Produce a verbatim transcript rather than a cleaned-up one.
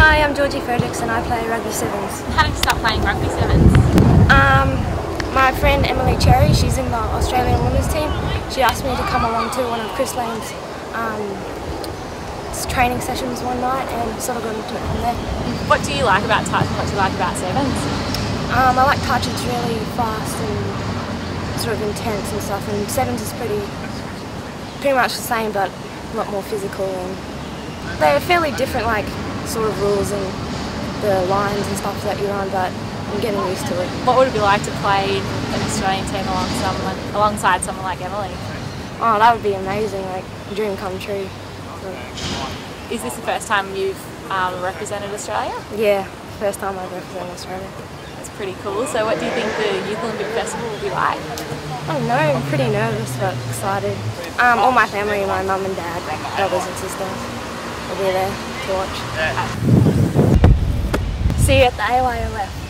Hi, I'm Georgie Friedrichs and I play rugby sevens. How did you start playing rugby sevens? Um, my friend Emily Cherry, she's in the Australian women's team. She asked me to come along to one of Chris Lane's um, training sessions one night and sort of got into it from there. What do you like about touch and what do you like about sevens? Um, I like touch, it's really fast and sort of intense and stuff, and sevens is pretty, pretty much the same but a lot more physical, and they're fairly different, like sort of rules and the lines and stuff that you're on, but I'm getting used to it. What would it be like to play an Australian team along someone, alongside someone like Emily? Oh, that would be amazing, like dream come true. Is this the first time you've um, represented Australia? Yeah, first time I've represented Australia. That's pretty cool. So what do you think the Youth Olympic Festival will be like? I don't know, I'm pretty nervous but excited. Um, all my family, my mum and dad, brothers and sisters will be there to watch. See you at the A Y O F.